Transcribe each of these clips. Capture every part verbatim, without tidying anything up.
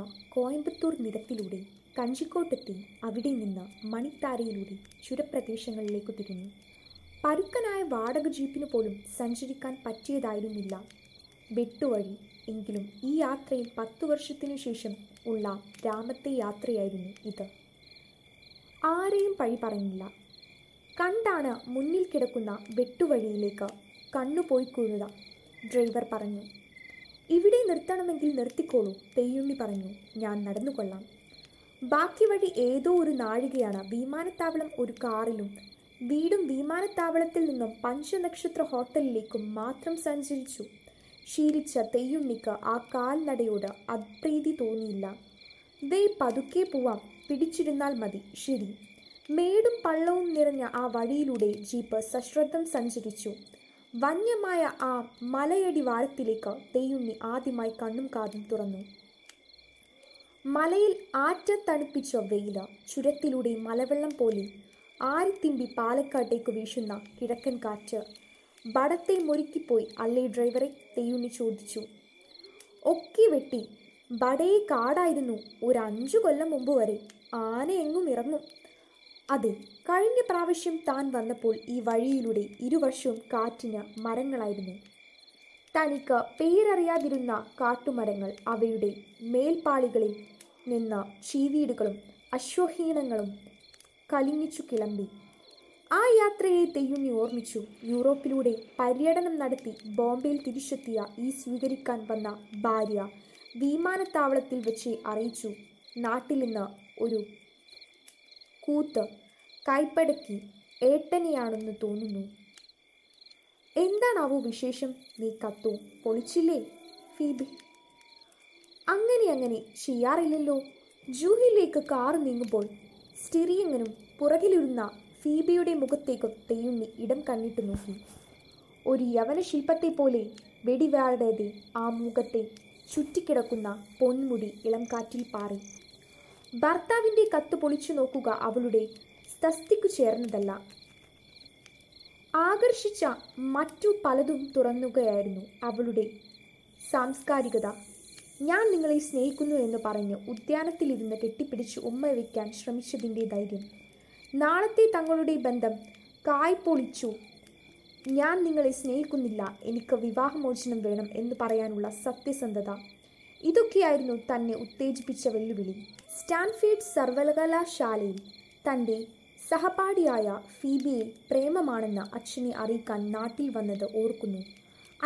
നിന്ന് കോയമ്പത്തൂർ നിരത്തിലൂടെ കഞ്ചിക്കോട്ടെത്തി അവിടെ നിന്ന് മണിത്താരയിലൂടെ ചുരപ്രദേശങ്ങളിലേക്ക് തിരിഞ്ഞു. പരുക്കനായ വാടക ജീപ്പിന് പോലും സഞ്ചരിക്കാൻ പറ്റിയതായിരുന്നില്ല വെട്ടുവഴി. എങ്കിലും ഈ യാത്രയിൽ പത്തു വർഷത്തിനു ശേഷം ഉള്ള രാമത്തെ യാത്രയായിരുന്നു ഇത്. ആരെയും പഴി പറഞ്ഞില്ല. കണ്ടാണ് മുന്നിൽ കിടക്കുന്ന വെട്ടുവഴിയിലേക്ക് കണ്ണുപോയി കുഴുത. ഡ്രൈവർ പറഞ്ഞു, ഇവിടെ നിർത്തണമെങ്കിൽ നിർത്തിക്കോളൂ. തെയ്യുണ്ണി പറഞ്ഞു, ഞാൻ നടന്നുകൊള്ളാം. ബാക്കി വഴി ഏതോ ഒരു നാഴികയാണ്. വിമാനത്താവളം ഒരു കാറിലും വീടും വിമാനത്താവളത്തിൽ നിന്നും പഞ്ചനക്ഷത്ര ഹോട്ടലിലേക്കും മാത്രം സഞ്ചരിച്ചു ശീലിച്ച തെയ്യുണ്ണിക്ക് ആ കാൽനടയോട് അപ്രീതി തോന്നിയില്ല. ദേ പതുക്കെ പോവാം, പിടിച്ചിരുന്നാൽ മതി. ശരി. മേടും പള്ളവും നിറഞ്ഞ ആ വഴിയിലൂടെ ജീപ്പ് സശ്രദ്ധം സഞ്ചരിച്ചു. വന്യമായ ആ മലയടി വാരത്തിലേക്ക് തെയ്യുണ്ണി ആദ്യമായി കണ്ണും കാതും തുറന്നു. മലയിൽ ആറ്റത്തണുപ്പിച്ച വെയിൽ ചുരത്തിലൂടെ മലവെള്ളം പോലെ ആരിത്തിമ്പി പാലക്കാട്ടേക്ക് വീശുന്ന കിഴക്കൻ കാറ്റ്. ബടത്തെ മുറുക്കിപ്പോയി അല്ലേ ഡ്രൈവറെ? തെയ്യുണ്ണി ചോദിച്ചു. ഒക്കെ വെട്ടി. ബടയെ കാടായിരുന്നു ഒരു അഞ്ചു കൊല്ലം മുമ്പ് വരെ. ആന എങ്ങും ഇറങ്ങും. അതെ, കഴിഞ്ഞ പ്രാവശ്യം താൻ വന്നപ്പോൾ ഈ വഴിയിലൂടെ ഇരുവശവും കാറ്റിന് മരങ്ങളായിരുന്നു. തനിക്ക് പേരറിയാതിരുന്ന കാട്ടുമരങ്ങൾ അവയുടെ മേൽപ്പാളികളിൽ നിന്ന് ചീവീടുകളും അശ്വഹീനങ്ങളും കലിഞ്ഞിച്ചു കിളമ്പി. ആ യാത്രയെ തെയ്യുണ്ണി ഓർമ്മിച്ചു. യൂറോപ്പിലൂടെ പര്യടനം നടത്തി ബോംബെയിൽ തിരിച്ചെത്തിയ ഈ സ്വീകരിക്കാൻ വന്ന ഭാര്യ വിമാനത്താവളത്തിൽ വെച്ച് അറിയിച്ചു, നാട്ടിൽ നിന്ന് ഒരു കൂത്ത് കൈപ്പടക്കി ഏട്ടനെയാണെന്ന് തോന്നുന്നു. എന്താണാവോ വിശേഷം? നീ കത്തും പൊളിച്ചില്ലേ ഫീബി? അങ്ങനെ അങ്ങനെ ചെയ്യാറില്ലല്ലോ. ജൂഹിലേക്ക് കാറ് നീങ്ങുമ്പോൾ സ്റ്റിറിയങ്ങനും പുറകിലിരുന്ന ഫീബിയുടെ മുഖത്തേക്കും തെയ്യുണ്ണി ഇടം കണ്ണിട്ട് നോക്കി. ഒരു യവന ശില്പത്തെ പോലെ വെടിവാടേതെ ആ മുഖത്തെ ചുറ്റിക്കിടക്കുന്ന പൊന്മുടി ഇളംകാറ്റിൽ പാറി. ഭർത്താവിൻ്റെ കത്ത് പൊളിച്ചു നോക്കുക അവളുടെ തസ്തിക്കു ചേർന്നതല്ല. ആകർഷിച്ച മറ്റു പലതും തുറന്നുകയായിരുന്നു അവളുടെ സാംസ്കാരികത. ഞാൻ നിങ്ങളെ സ്നേഹിക്കുന്നു എന്ന് പറഞ്ഞ് ഉദ്യാനത്തിലിരുന്ന് കെട്ടിപ്പിടിച്ച് ഉമ്മ വയ്ക്കാൻ ശ്രമിച്ചതിൻ്റെ ധൈര്യം. നാളത്തെ തങ്ങളുടെ ബന്ധം കായ്പൊളിച്ചു. ഞാൻ നിങ്ങളെ സ്നേഹിക്കുന്നില്ല, എനിക്ക് വിവാഹമോചനം വേണം എന്ന് പറയാനുള്ള സത്യസന്ധത. ഇതൊക്കെയായിരുന്നു തന്നെ ഉത്തേജിപ്പിച്ച വെല്ലുവിളി. സ്റ്റാൻഫീൽഡ് സർവകലാശാലയിൽ തൻ്റെ സഹപാഠിയായ ഫീബിയിൽ പ്രേമമാണെന്ന് അച്ഛനെ അറിയിക്കാൻ നാട്ടിൽ വന്നത് ഓർക്കുന്നു.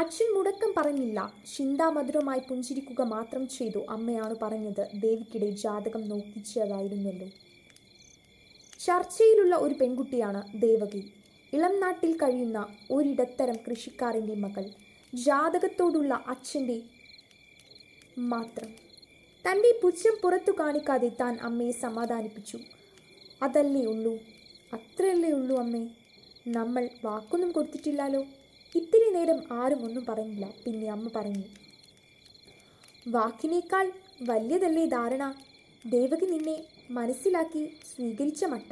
അച്ഛൻ മുടക്കം പറഞ്ഞില്ല. ചിന്താമധുരമായി പുഞ്ചിരിക്കുക മാത്രം ചെയ്തു. അമ്മയാണ് പറഞ്ഞത് ദേവിക്കിടെ ജാതകം നോക്കിച്ചതായിരുന്നല്ലോ. ചർച്ചയിലുള്ള ഒരു പെൺകുട്ടിയാണ് ദേവകി. ഇളം നാട്ടിൽ കഴിയുന്ന ഒരിടത്തരം കൃഷിക്കാരൻ്റെ മകൾ. ജാതകത്തോടുള്ള അച്ഛൻ്റെ മാത്രം തൻ്റെ പുച്ഛം പുറത്തു കാണിക്കാതെ താൻ അമ്മയെ സമാധാനിപ്പിച്ചു. അതല്ലേ ഉള്ളൂ, അത്രയല്ലേ ഉള്ളൂ അമ്മേ, നമ്മൾ വാക്കൊന്നും കൊടുത്തിട്ടില്ലല്ലോ. ഇത്തിരി നേരം ആരും ഒന്നും പറഞ്ഞില്ല. പിന്നെ അമ്മ പറഞ്ഞു, വാക്കിനേക്കാൾ വലിയതല്ലേ ധാരണ. ദേവകി നിന്നെ മനസ്സിലാക്കി സ്വീകരിച്ച മട്ട.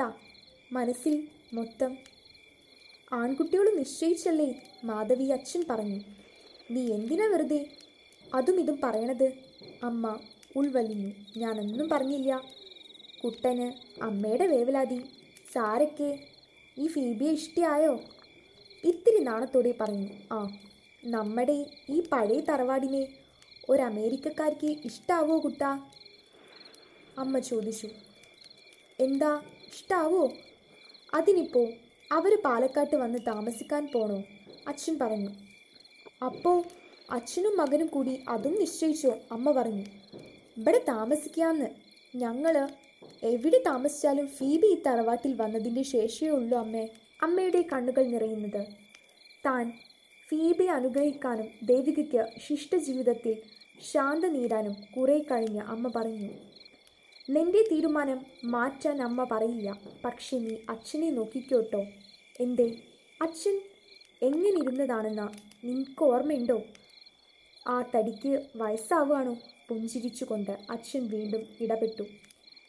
മനസ്സിൽ മൊത്തം ആൺകുട്ടിയോട് നിശ്ചയിച്ചല്ലേ മാധവി, അച്ഛൻ പറഞ്ഞു. നീ എന്തിനാ വെറുതെ അതും ഇതും പറയണത്? അമ്മ ഉൾവലിഞ്ഞു. ഞാനൊന്നും പറഞ്ഞില്ല. കുട്ടന് അമ്മയുടെ വേവലാതി. സാരൊക്കെ ഈ ഫീബിയെ ഇഷ്ടമായോ? ഇത്തിരി നാണത്തോടെ പറഞ്ഞു. ആ, നമ്മുടെ ഈ പഴയ തറവാടിനെ ഒരമേരിക്കക്കാർക്ക് ഇഷ്ടാവോ കുട്ട? അമ്മ ചോദിച്ചു. എന്താ ഇഷ്ടാവോ? അതിനിപ്പോൾ അവർ പാലക്കാട്ട് വന്ന് താമസിക്കാൻ പോണോ? അച്ഛൻ പറഞ്ഞു. അപ്പോൾ അച്ഛനും മകനും കൂടി അതും നിശ്ചയിച്ചോ? അമ്മ പറഞ്ഞു. ഇവിടെ താമസിക്കാമെന്ന്. ഞങ്ങൾ എവിടെ താമസിച്ചാലും ഫീബി ഈ തറവാട്ടിൽ വന്നതിൻ്റെ ശേഷമേ ഉള്ളൂ അമ്മേ. അമ്മയുടെ കണ്ണുകൾ നിറയുന്നത്. താൻ ഫീബിയെ അനുഗ്രഹിക്കാനും ദേവികയ്ക്ക് ശിഷ്ടജീവിതത്തിൽ ശാന്ത നീരാനും കുറെ കഴിഞ്ഞ് അമ്മ പറഞ്ഞു. നിന്റെ തീരുമാനം മാറ്റാൻ അമ്മ പറയില്ല. പക്ഷെ നീ അച്ഛനെ നോക്കിക്കോട്ടോ. എന്തേ, അച്ഛൻ എങ്ങനെ ഇരുന്നതാണെന്ന് നിനക്ക് ഓർമ്മയുണ്ടോ? ആ തടിക്ക് വയസ്സാവുകയാണോ? പുഞ്ചിരിച്ചുകൊണ്ട് അച്ഛൻ വീണ്ടും ഇടപെട്ടു.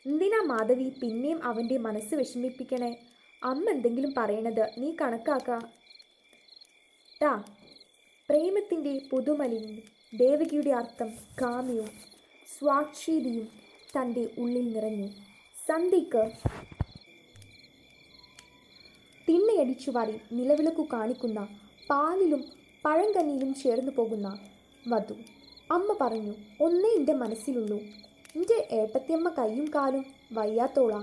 എന്തിനാ മാധവി പിന്നെയും അവൻ്റെ മനസ്സ് വിഷമിപ്പിക്കണേ? അമ്മ എന്തെങ്കിലും പറയണത് നീ കണക്കാക്കാ. പ്രേമത്തിൻ്റെ പുതുമലിന് ദേവകിയുടെ അർത്ഥം കാമ്യവും സ്വാക്ഷി ദേവ് തൻ്റെ ഉള്ളിൽ നിറഞ്ഞു. സന്ധ്യയ്ക്ക് തിണ്ണയടിച്ചുവാരി നിലവിളക്കു കാണിക്കുന്ന പാലിലും പഴങ്കന്നിയിലും ചേർന്നു പോകുന്ന വധു. അമ്മ പറഞ്ഞു, ഒന്നേ എൻ്റെ മനസ്സിലുള്ളൂ, എൻ്റെ ഏട്ടത്തിയമ്മ കൈയും കാലും വയ്യാത്തോളാ.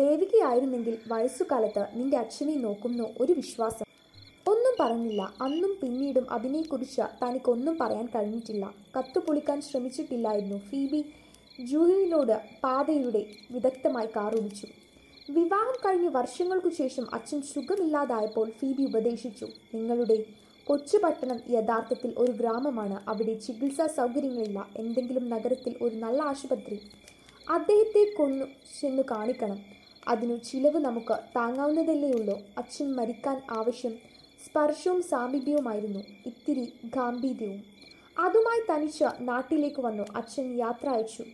ദേവികയായിരുന്നെങ്കിൽ വയസ്സുകാലത്ത് നിന്റെ അച്ഛനെ നോക്കുന്ന ഒരു വിശ്വാസം. ഒന്നും പറഞ്ഞില്ല. അന്നും പിന്നീടും അതിനെക്കുറിച്ച് തനിക്കൊന്നും പറയാൻ കഴിഞ്ഞിട്ടില്ല. കത്തുപൊളിക്കാൻ ശ്രമിച്ചിട്ടില്ലായിരുന്നു. ഫീബി ജൂഹിയിലോട് പാതയുടെ വിദഗ്ധമായി കാറോടിച്ചു. വിവാഹം കഴിഞ്ഞ് വർഷങ്ങൾക്കു ശേഷം അച്ഛൻ സുഖമില്ലാതായപ്പോൾ ഫീബി ഉപദേശിച്ചു, നിങ്ങളുടെ കൊച്ചുപട്ടണം യഥാർത്ഥത്തിൽ ഒരു ഗ്രാമമാണ്. അവിടെ ചികിത്സാ സൗകര്യങ്ങളില്ല. എന്തെങ്കിലും നഗരത്തിൽ ഒരു നല്ല ആശുപത്രി അദ്ദേഹത്തെ കൊന്നു ചെന്നു കാണിക്കണം. അതിനു ചിലവ് നമുക്ക് താങ്ങാവുന്നതല്ലേയുള്ളൂ. അച്ഛൻ മരിക്കാൻ ആവശ്യം സ്പർശവും സാമീപ്യവുമായിരുന്നു, ഇത്തിരി ഗാംഭീര്യവും. അതുമായി തനിച്ച് നാട്ടിലേക്ക് വന്നു. അച്ഛൻ യാത്ര അയച്ചു.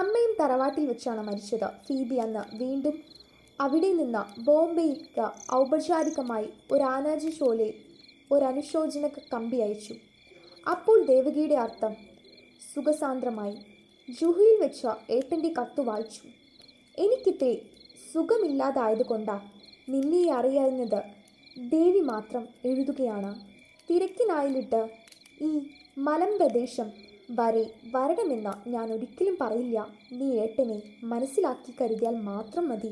അമ്മയും തറവാട്ടിൽ വെച്ചാണ് മരിച്ചത്. ഫീബി അന്ന് വീണ്ടും അവിടെ നിന്ന് ബോംബെയ്ക്ക് ഔപചാരികമായി ഒരാനാജി ഷോലെ ഒരനുശോചന കമ്പി അയച്ചു. അപ്പോൾ ദേവകിയുടെ അർത്ഥം സുഖസാന്ദ്രമായി. ജൂഹിയിൽ വെച്ച ഏട്ടൻ്റെ കത്ത് വായിച്ചു. എനിക്കിത്തെ സുഖമില്ലാതായതുകൊണ്ടാണ് നിന്നെ അറിയാവുന്നത്. ദേവി മാത്രം എഴുതുകയാണ്. തിരക്കിനായിലിട്ട് ഈ മലമ്പ്രദേശം വരെ വരണമെന്ന് ഞാൻ ഒരിക്കലും പറയില്ല. നീ ഏട്ടനെ മനസ്സിലാക്കി കരുതിയാൽ മാത്രം മതി.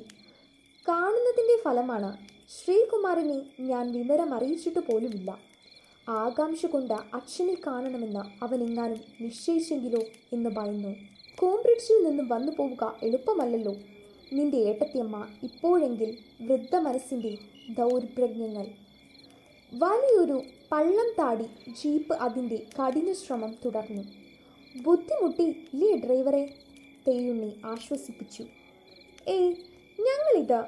കാണുന്നതിൻ്റെ ഫലമാണ്. ശ്രീകുമാരനെ ഞാൻ വിവരം അറിയിച്ചിട്ട് പോലുമില്ല. ആകാംക്ഷ കൊണ്ട് അച്ഛനെ കാണണമെന്ന് അവനെങ്ങാനും നിശ്ചയിച്ചെങ്കിലോ എന്ന് പറയുന്നു. കോംബ്രിഡ്ജിൽ നിന്നും വന്നു പോവുക എളുപ്പമല്ലല്ലോ. നിന്റെ ഏട്ടത്തിയമ്മ ഇപ്പോഴെങ്കിൽ വൃദ്ധ മനസ്സിൻ്റെ ദൗർഭ്യങ്ങൾ. വലിയൊരു പള്ളം താടി ജീപ്പ് അതിൻ്റെ കഠിന ശ്രമം തുടർന്നു. ബുദ്ധിമുട്ടി ലേ ഡ്രൈവറെ, തേയുണ്ണി ആശ്വസിപ്പിച്ചു. ഏയ്, ഞങ്ങളിത്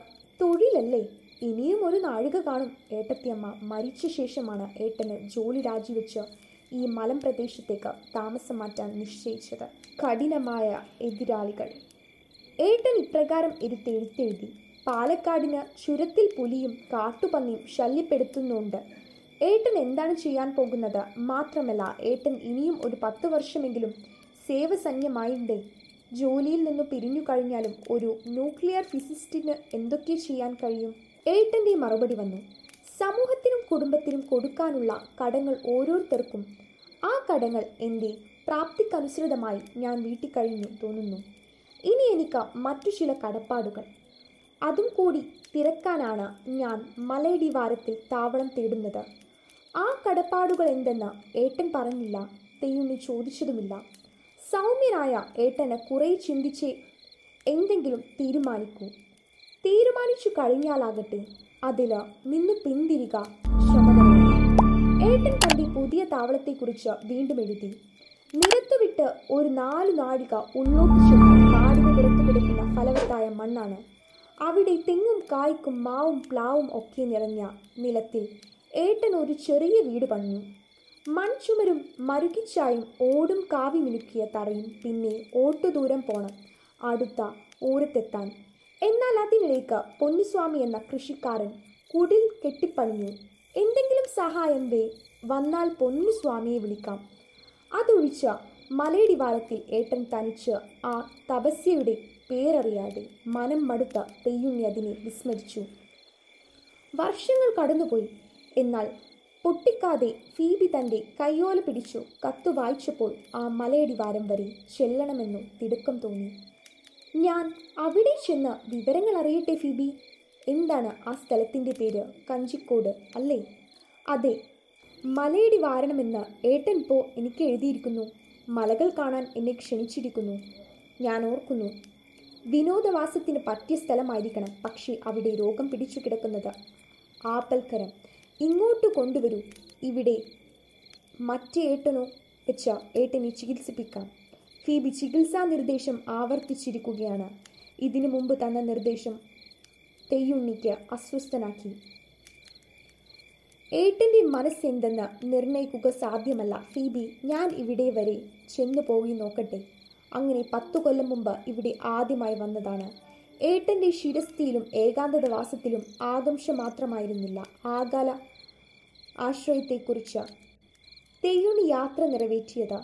തൊഴിലല്ലേ. ഇനിയും ഒരു നാഴിക കാണും. ഏട്ടത്തിയമ്മ മരിച്ച ശേഷമാണ് ഏട്ടന് ജോലി രാജിവെച്ച് ഈ മലമ്പ്രദേശത്തേക്ക് താമസം മാറ്റാൻ നിശ്ചയിച്ചത്. കഠിനമായ എതിരാളികൾ. ഏട്ടൻ ഇപ്രകാരം ഇരുത്തെഴുത്തെഴുതി. പാലക്കാടിന് ചുരത്തിൽ പുലിയും കാട്ടുപന്നിയും ശല്യപ്പെടുത്തുന്നുണ്ട്. ഏട്ടൻ എന്താണ് ചെയ്യാൻ പോകുന്നത്? മാത്രമല്ല, ഏട്ടൻ ഇനിയും ഒരു പത്ത് വർഷമെങ്കിലും സേവസന്യമായിണ്ടേ. ജോലിയിൽ നിന്ന് പിരിഞ്ഞു കഴിഞ്ഞാലും ഒരു ന്യൂക്ലിയർ ഫിസിസ്റ്റിന് എന്തൊക്കെ ചെയ്യാൻ കഴിയും? ഏട്ടൻ്റെ മറുപടി വന്നു, സമൂഹത്തിനും കുടുംബത്തിനും കൊടുക്കാനുള്ള കടങ്ങൾ ഓരോരുത്തർക്കും. ആ കടങ്ങൾ എൻ്റെ പ്രാപ്തിക്കനുസൃതമായി ഞാൻ വീട്ടി കഴിഞ്ഞു തോന്നുന്നു. ഇനി എനിക്ക് മറ്റു ചില കടപ്പാടുകൾ അതും കൂടി തിരക്കാനാണ് ഞാൻ മലയിടിവാരത്തിൽ താവളം തേടുന്നത്. ആ കടപ്പാടുകൾ എന്തെന്ന് ഏട്ടൻ പറഞ്ഞില്ല. തെയ്യുണ്ണി ചോദിച്ചതുമില്ല. സൗമ്യനായ ഏട്ടന് കുറേ ചിന്തിച്ച് എന്തെങ്കിലും തീരുമാനിക്കൂ. തീരുമാനിച്ചു കഴിഞ്ഞാലാകട്ടെ അതിൽ നിന്ന് പിന്തിരിക ശ്രമതല്ല. ഏട്ടൻ തൻ്റെ പുതിയ താവളത്തെക്കുറിച്ച് വീണ്ടും എഴുതി. നിരത്തുവിട്ട് ഒരു നാലു നാഴിക ഉള്ളോട്ട് ചെന്ന് കാടിന് പുറത്തു കിടക്കുന്ന ഫലവത്തായ മണ്ണാണ്. അവിടെ തെങ്ങും കായ്ക്കും മാവും പ്ലാവും ഒക്കെ നിറഞ്ഞ നിലത്തിൽ ഏട്ടൻ ഒരു ചെറിയ വീട് പണിഞ്ഞു. മൺചുമരും മരുകിച്ചായും ഓടും കാവി മിനുക്കിയ തറയും. പിന്നെ ഓട്ടുദൂരം പോണം അടുത്ത ഊരത്തെത്താൻ. എന്നാൽ അതിനിടയ്ക്ക് പൊന്നുസ്വാമി എന്ന കൃഷിക്കാരൻ കുടിൽ കെട്ടിപ്പണിഞ്ഞു. എന്തെങ്കിലും സഹായം വേ വന്നാൽ പൊന്നുസ്വാമിയെ വിളിക്കാം. അതൊഴിച്ച മലയിടിവാരത്തിൽ ഏട്ടൻ തനിച്ച് ആ തപസ്യയുടെ പേരറിയാതെ മനം മടുത്ത തെയ്യുണ്ണി അതിനെ വിസ്മരിച്ചു. വർഷങ്ങൾ കടന്നുപോയി. എന്നാൽ പൊട്ടിക്കാതെ ഫീബി തൻ്റെ കയ്യോല പിടിച്ചു. കത്തു വായിച്ചപ്പോൾ ആ മലയടിവാരം വരെ ചെല്ലണമെന്നു തിടുക്കം തോന്നി. ഞാൻ അവിടെ ചെന്ന് വിവരങ്ങൾ അറിയട്ടെ ഫീബി. എന്താണ് ആ സ്ഥലത്തിൻ്റെ പേര്? കഞ്ചിക്കോട് അല്ലേ? അതെ, മലയടിവാരണമെന്ന് ഏട്ടൻ പോ എനിക്ക് എഴുതിയിരിക്കുന്നു. മലകൾ കാണാൻ എന്നെ ക്ഷണിച്ചിരിക്കുന്നു. ഞാൻ ഓർക്കുന്നു, വിനോദവാസത്തിന് പറ്റിയ സ്ഥലമായിരിക്കണം. പക്ഷേ അവിടെ രോഗം പിടിച്ചു കിടക്കുന്നത് ആപൽക്കരം. ഇങ്ങോട്ട് കൊണ്ടുവരൂ. ഇവിടെ മറ്റേ ഏട്ടനോ വെച്ച ഏട്ടനെ ചികിത്സിപ്പിക്കാം. ഫീബി ചികിത്സാ നിർദ്ദേശം ആവർത്തിച്ചിരിക്കുകയാണ്. ഇതിനു മുമ്പ് തന്ന നിർദ്ദേശം തെയ്യുണ്ണിക്ക് അസ്വസ്ഥനാക്കി. ഏട്ടൻ്റെ മനസ്സെന്തെന്ന് നിർണയിക്കുക സാധ്യമല്ല. ഫീബി, ഞാൻ ഇവിടെ വരെ ചെന്നു പോയി നോക്കട്ടെ. അങ്ങനെ പത്തു കൊല്ലം മുമ്പ് ഇവിടെ ആദ്യമായി വന്നതാണ്. ഏട്ടൻ്റെ ശിരസ്ഥിയിലും ഏകാന്തവാസത്തിലും ആകാംക്ഷ മാത്രമായിരുന്നില്ല, ആകാല ആശ്രയത്തെക്കുറിച്ച്. തെയ്യുണി യാത്ര നിറവേറ്റിയത്.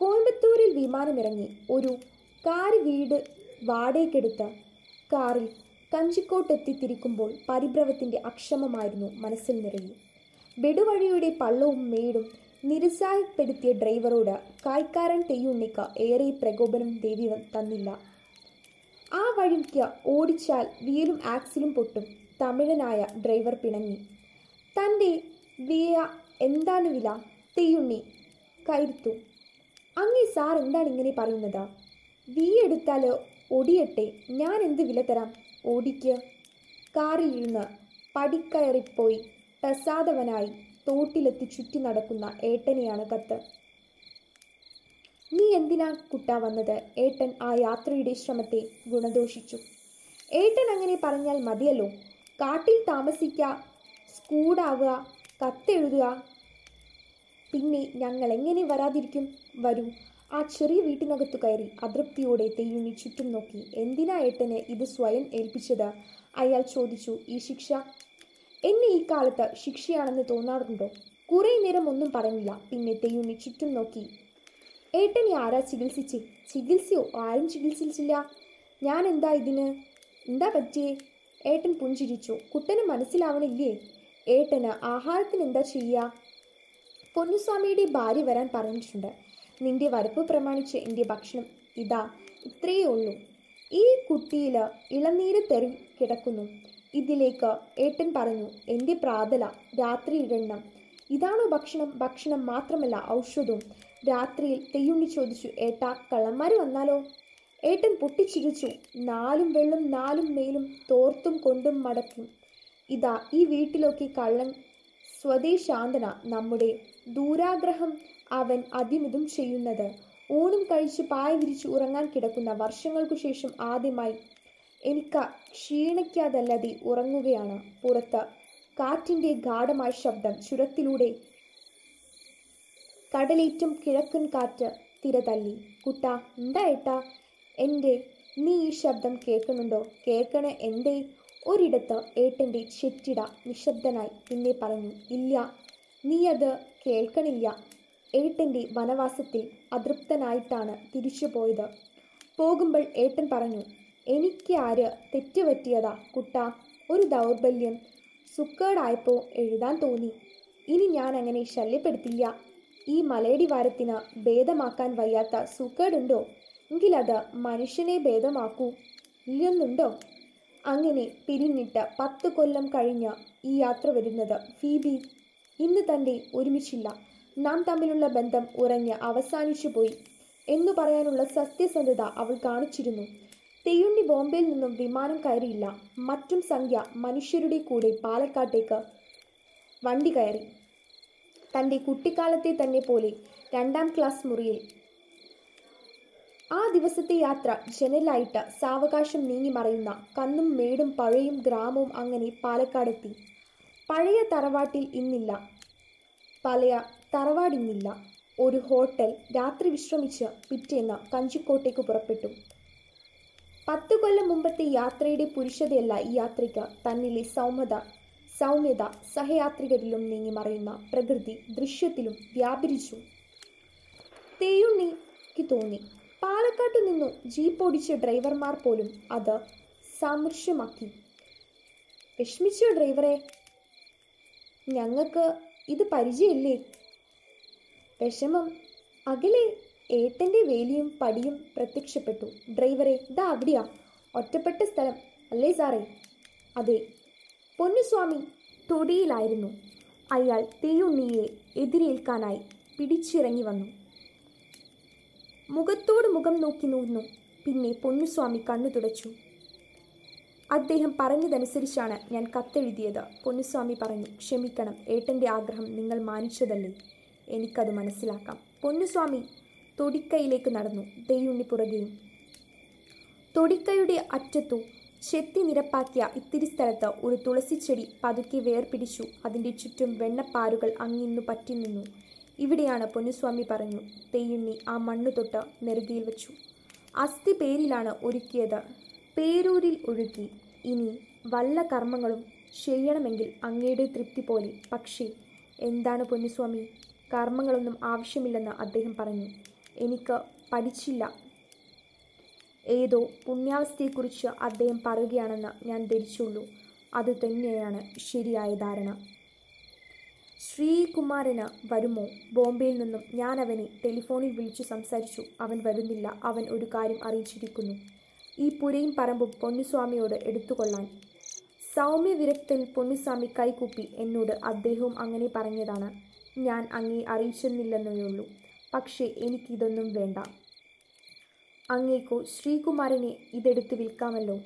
കോയമ്പത്തൂരിൽ വിമാനമിറങ്ങി ഒരു കാർ വീട് വാടകയ്ക്കെടുത്ത കാറിൽ കഞ്ചിക്കോട്ടെത്തി തിരിക്കുമ്പോൾ പരിഭ്രവത്തിൻ്റെ അക്ഷമമായിരുന്നു മനസ്സിൽ നിറയെ. വെടുവഴിയുടെ പള്ളവും മേടും നിരുത്സാഹപ്പെടുത്തിയ ഡ്രൈവറോട് കായ്ക്കാരൻ തെയ്യുണ്ണിക്ക ഏറെ പ്രകോപനം ദേവി തന്നില്ല. ആ വഴിക്ക് ഓടിച്ചാൽ വീലും ആക്സിലും പൊട്ടും തമിഴനായ ഡ്രൈവർ പിണങ്ങി. തൻ്റെ വിയ എന്താണ് വില? തെയ്യുണ്ണി കയർത്തു. അങ്ങേ സാർ എന്താണ് ഇങ്ങനെ പറയുന്നത്? വീ എടുത്താൽ ഓടിയട്ടെ, ഞാൻ എന്ത് വില തരാം? ഓടിക്ക്. കാറിൽ ഇരുന്ന് പടിക്കയറിപ്പോയി പ്രസാദവനായി തോട്ടിലെത്തി ചുറ്റി നടക്കുന്ന ഏട്ടനെയാണ് കത്ത്. നീ എന്തിനാ കുട്ടാ വന്നത്? ഏട്ടൻ ആ യാത്രയുടെ ശ്രമത്തെ ഗുണദോഷിച്ചു. ഏട്ടൻ അങ്ങനെ പറഞ്ഞാൽ മതിയല്ലോ. കാട്ടിൽ താമസിക്കുക, സ്കൂടാവുക, കത്തെഴുതുക, പിന്നെ ഞങ്ങൾ എങ്ങനെ വരാതിരിക്കും? വരൂ. ആ ചെറിയ വീട്ടിനകത്തു കയറി അതൃപ്തിയോടെ തെയ്യുണ്ണി ചുറ്റും നോക്കി. എന്തിനാ ഏട്ടന് ഇത് സ്വയം ഏൽപ്പിച്ചത്? അയാൾ ചോദിച്ചു. ഈ ശിക്ഷ എന്നെ ഈ കാലത്ത് ശിക്ഷയാണെന്ന് തോന്നാറുണ്ടോ? കുറേ നേരം ഒന്നും പറഞ്ഞില്ല. പിന്നെ തെയ്യുണ്ണി ചുറ്റും നോക്കി. ഏട്ടനെ ആരാ ചികിത്സിച്ച്? ചികിത്സയോ? ആരും ചികിത്സിച്ചില്ല. ഞാൻ എന്താ ഇതിന് എന്താ പറ്റിയേ? ഏട്ടൻ പുഞ്ചിരിച്ചു. കുട്ടന് മനസ്സിലാവണില്ലേ? ഏട്ടന് ആഹാരത്തിന് എന്താ ചെയ്യുക? പൊന്നുസ്വാമിയുടെ ഭാര്യ വരാൻ പറഞ്ഞിട്ടുണ്ട്. നിന്റെ വരപ്പ് പ്രമാണിച്ച് എൻ്റെ ഭക്ഷണം ഇതാ, ഇത്രയേ ഉള്ളൂ. ഈ കുട്ടിയിൽ ഇളനീര് തെറി കിടക്കുന്നു. ഇതിലേക്ക് ഏട്ടൻ പറഞ്ഞു. എൻ്റെ പ്രാതല രാത്രി ഇടണം. ഇതാണോ ഭക്ഷണം? ഭക്ഷണം മാത്രമല്ല ഔഷധവും. രാത്രിയിൽ തെയ്യുണ്ണി ചോദിച്ചു. ഏട്ടാ, കള്ളന്മാർ വന്നാലോ? ഏട്ടൻ പൊട്ടിച്ചിരിച്ചു. നാലും വെള്ളും നാലും മേലും തോർത്തും കൊണ്ടും മടക്കും. ഇതാ ഈ വീട്ടിലൊക്കെ കള്ളൻ സ്വദേശാന്തന. നമ്മുടെ ദൂരാഗ്രഹം അവൻ അതിമിതും ചെയ്യുന്നത്. ഊണും കഴിച്ച് പായ വിരിച്ച് ഉറങ്ങാൻ കിടക്കുന്ന വർഷങ്ങൾക്കു ശേഷം ആദ്യമായി എനിക്ക് ക്ഷീണിക്കാതല്ലാതെ ഉറങ്ങുകയാണ്. പുറത്ത് കാറ്റിൻ്റെ ഗാഢമായ ശബ്ദം. ചുരത്തിലൂടെ കടലേറ്റും കിഴക്കൻ കാറ്റ് തിര തല്ലി. കുട്ടാ, എന്താ ഏട്ടാ എൻ്റെ? നീ ഈ ശബ്ദം കേൾക്കുന്നുണ്ടോ? കേൾക്കണ എൻ്റെ. ഒരിടത്ത് ഏട്ടൻ്റെ ചെറ്റിട നിശബ്ദനായി പിന്നെ പറഞ്ഞു. ഇല്ല, നീ അത് കേൾക്കണില്ല. ഏട്ടൻ്റെ വനവാസത്തിൽ അതൃപ്തനായിട്ടാണ് തിരിച്ചു പോയത്. പോകുമ്പോൾ ഏട്ടൻ പറഞ്ഞു. എനിക്ക് ആര് തെറ്റുപറ്റിയതാ കുട്ടാ? ഒരു ദൗർബല്യം, സുക്കേടായപ്പോൾ എഴുതാൻ തോന്നി. ഇനി ഞാൻ അങ്ങനെ ശല്യപ്പെടുത്തില്ല. ഈ മലയടി വാരത്തിന് ഭേദമാക്കാൻ വയ്യാത്ത സുക്കേടുണ്ടോ? എങ്കിലത് മനുഷ്യനെ ഭേദമാക്കൂ. ഇല്ലെന്നുണ്ടോ? അങ്ങനെ പിരിഞ്ഞിട്ട് പത്ത് കൊല്ലം കഴിഞ്ഞ് ഈ യാത്ര വരുന്നത് ഫീബി. ഇന്ന് തന്നെ ഒരുമിച്ചില്ല. നാം തമ്മിലുള്ള ബന്ധം ഉറഞ്ഞ് അവസാനിച്ചു പോയി എന്നു പറയാനുള്ള സത്യസന്ധത അവൾ കാണിച്ചിരുന്നു. തെയ്യുണ്ണി ബോംബെയിൽ നിന്നും വിമാനം കയറിയില്ല. മറ്റും സംഖ്യ മനുഷ്യരുടെ കൂടെ പാലക്കാട്ടേക്ക് വണ്ടി കയറി. തൻ്റെ കുട്ടിക്കാലത്തെ തന്നെ പോലെ രണ്ടാം ക്ലാസ് മുറിയിൽ. ആ ദിവസത്തെ യാത്ര ജനലായിട്ട് സാവകാശം നീങ്ങി മറയുന്ന കന്നും മേടും പഴയും ഗ്രാമവും അങ്ങനെ പാലക്കാടെത്തി. പഴയ തറവാട്ടിൽ ഇന്നില്ല, പഴയ തറവാടിന്നില്ല. ഒരു ഹോട്ടൽ രാത്രി വിശ്രമിച്ച് പിറ്റേന്ന് കഞ്ചിക്കോട്ടേക്ക് പുറപ്പെട്ടു. പത്തു കൊല്ലം മുമ്പത്തെ യാത്രയുടെ പുരുഷതയല്ല ഈ യാത്രയ്ക്ക്. തന്നിലെ സൗമ്യത സൗമ്യത സഹയാത്രികരിലും നീങ്ങി മറയുന്ന പ്രകൃതി ദൃശ്യത്തിലും വ്യാപരിച്ചു. തെയ്യുണ്ണിക്ക് തോന്നി പാലക്കാട്ടു നിന്നു ജീപ്പോടിച്ച ഡ്രൈവർമാർ പോലും അത് സാമർഷ്യമാക്കി. വിഷമിച്ചോ ഡ്രൈവറെ, ഞങ്ങൾക്ക് ഇത് പരിചയമില്ലേ? വിഷമം അകലെ ഏട്ടൻ്റെ വേലിയും പടിയും പ്രത്യക്ഷപ്പെട്ടു. ഡ്രൈവറെ, ഇതാ അവിടെയാ ഒറ്റപ്പെട്ട സ്ഥലം അല്ലേ സാറേ? അതെ. പൊന്നുസ്വാമി തൊടിയിലായിരുന്നു. അയാൾ തെയ്യുണ്ണിയെ എതിരേൽക്കാനായി പിടിച്ചിറങ്ങി വന്നു. മുഖത്തോട് മുഖം നോക്കി നിന്നു. പിന്നെ പൊന്നുസ്വാമി കണ്ണു തുടച്ചു. അദ്ദേഹം പറഞ്ഞതനുസരിച്ചാണ് ഞാൻ കത്തെഴുതിയത്. പൊന്നുസ്വാമി പറഞ്ഞു. ക്ഷമിക്കണം, ഏട്ടൻ്റെ ആഗ്രഹം നിങ്ങൾ മാനിച്ചതല്ലേ? എനിക്കത് മനസ്സിലാക്കാം. പൊന്നുസ്വാമി തൊടിക്കൈയിലേക്ക് നടന്നു, തെയ്യുണ്ണി പുറകെയും. തൊടിക്കൈയുടെ അറ്റത്തു ചെത്തി നിരപ്പാക്കിയ ഇത്തിരി സ്ഥലത്ത് ഒരു തുളസിച്ചെടി പതുക്കെ വേർപിടിച്ചു. അതിൻ്റെ ചുറ്റും വെണ്ണപ്പാറുകൾ അങ്ങിന്നു പറ്റി നിന്നു. ഇവിടെയാണ്, പൊന്നുസ്വാമി പറഞ്ഞു. തെയ്യുണ്ണി ആ മണ്ണു തൊട്ട് നെറുകയിൽ വെച്ചു. അസ്ഥി പേരിലാണ് ഒരുക്കിയത്, പേരൂരിൽ ഒഴുക്കി. ഇനി വല്ല കർമ്മങ്ങളും ചെയ്യണമെങ്കിൽ അങ്ങയുടെ തൃപ്തി പോലെ. പക്ഷേ എന്താണ് പൊന്നുസ്വാമി? കർമ്മങ്ങളൊന്നും ആവശ്യമില്ലെന്ന് അദ്ദേഹം പറഞ്ഞു. എനിക്ക് പഠിച്ചില്ല. ഏതോ പുണ്യാവസ്ഥയെക്കുറിച്ച് അദ്ദേഹം പറയുകയാണെന്ന് ഞാൻ ധരിച്ചുള്ളൂ. അത് തന്നെയാണ് ശരിയായ ധാരണ. ശ്രീകുമാരന് വരുമോ? ബോംബെയിൽ നിന്നും ഞാൻ അവനെ ടെലിഫോണിൽ വിളിച്ചു സംസാരിച്ചു. അവൻ വരുന്നില്ല. അവൻ ഒരു കാര്യം അറിയിച്ചിരിക്കുന്നു, ഈ പുരയും പറമ്പും പൊന്നുസ്വാമിയോട് എടുത്തുകൊള്ളാൻ. സൗമ്യ വിരക്തൻ പൊന്നുസ്വാമി കൈകൂപ്പി. എന്നോട് അദ്ദേഹവും അങ്ങനെ പറഞ്ഞതാണ്. ഞാൻ അങ്ങേ അറിയിച്ചെന്നില്ലെന്നേയുള്ളൂ. പക്ഷേ എനിക്കിതൊന്നും വേണ്ട. അങ്ങേക്കോ ശ്രീകുമാരനെ ഇതെടുത്ത് വിൽക്കാമല്ലോ.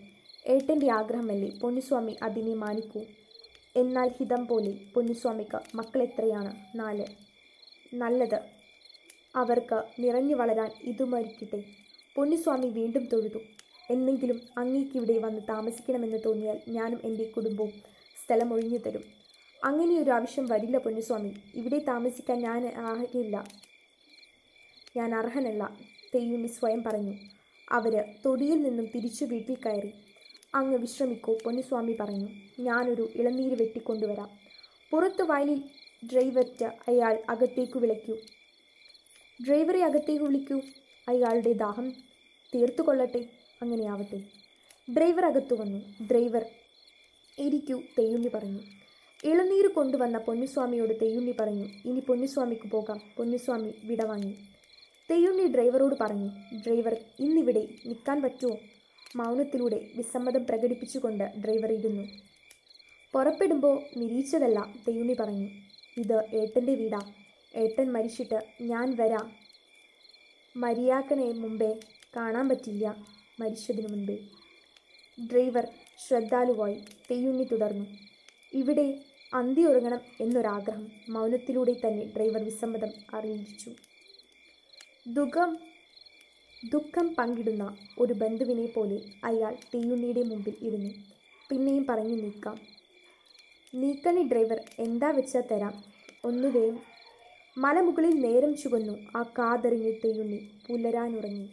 ഏട്ടൻ്റെ ആഗ്രഹമല്ലേ. പൊന്നുസ്വാമി അതിനെ മാനിക്കൂ. എന്നാൽ ഹിതം പോലെ. പൊന്നുസ്വാമിക്ക് മക്കളെത്രയാണ്? നാല്. നല്ലത്. അവർക്ക് നിറഞ്ഞു വളരാൻ ഇതുമരിക്കട്ടെ. പൊന്നുസ്വാമി വീണ്ടും തൊഴുതു. എന്നെങ്കിലും അങ്ങേക്കിവിടെ വന്ന് താമസിക്കണമെന്ന് തോന്നിയാൽ ഞാനും എൻ്റെ കുടുംബവും സ്ഥലം ഒഴിഞ്ഞു തരും. അങ്ങനെയൊരു ആവശ്യം വരില്ല പൊന്നുസ്വാമി. ഇവിടെ താമസിക്കാൻ ഞാൻ ആഹില്ല. ഞാൻ അർഹനല്ല. തെയ്യുണ്ണി സ്വയം പറഞ്ഞു. അവർ തൊടിയിൽ നിന്നും തിരിച്ചു വീട്ടിൽ കയറി. അങ്ങ് വിശ്രമിക്കൂ, പൊന്നുസ്വാമി പറഞ്ഞു. ഞാനൊരു ഇളനീര് വെട്ടിക്കൊണ്ടുവരാം. പുറത്ത് വയലിൽ ഡ്രൈവറ്റ. അയാൾ അകത്തേക്ക് വിളിക്കൂ. ഡ്രൈവറെ അകത്തേക്ക് വിളിക്കൂ. അയാളുടെ ദാഹം തീർത്തുകൊള്ളട്ടെ. അങ്ങനെയാവട്ടെ. ഡ്രൈവർ അകത്തു വന്നു. ഡ്രൈവർ ഇരിക്കൂ, തെയ്യുണ്ണി പറഞ്ഞു. ഇളനീര് കൊണ്ടുവന്ന പൊന്നുസ്വാമിയോട് തെയ്യുണ്ണി പറഞ്ഞു, ഇനി പൊന്നുസ്വാമിക്ക് പോകാം. പൊന്നുസ്വാമി വിടവാങ്ങി. തെയ്യുണ്ണി ഡ്രൈവറോട് പറഞ്ഞു, ഡ്രൈവർ ഇന്നിവിടെ നിൽക്കാൻ പറ്റുമോ? മൗനത്തിലൂടെ വിസമ്മതം പ്രകടിപ്പിച്ചുകൊണ്ട് ഡ്രൈവർ ഇരുന്നു. പുറപ്പെടുമ്പോൾ നിരീക്ഷകല്ല, തെയ്യുണ്ണി പറഞ്ഞു. ഇത് ഏട്ടൻ്റെ വീടാ. ഏട്ടൻ മരിച്ചിട്ട് ഞാൻ വരാം. മരിയാക്കനെ മുമ്പേ കാണാൻ പറ്റില്ല. മരിച്ചതിനു മുൻപേ. ഡ്രൈവർ ശ്രദ്ധാലുവായി. തെയ്യുണ്ണി തുടർന്നു, ഇവിടെ അന്തി ഉറങ്ങണം എന്നൊരാഗ്രഹം. മൗനത്തിലൂടെ തന്നെ ഡ്രൈവർ വിസമ്മതം അറിയിച്ചു. ദുഃഖം ദുഃഖം പങ്കിടുന്ന ഒരു ബന്ധുവിനെ പോലെ അയാൾ തെയ്യുണ്ണിയുടെ മുമ്പിൽ ഇരുന്നു. പിന്നെയും പറഞ്ഞു, നീക്കാം. നീക്കണി ഡ്രൈവർ. എന്താ വെച്ചാൽ തരാം. ഒന്നു വേം. മലമുകളിൽ നേരം ചുവന്നു. ആ കാതെറിഞ്ഞു തെയ്യുണ്ണി പുലരാനുറങ്ങി.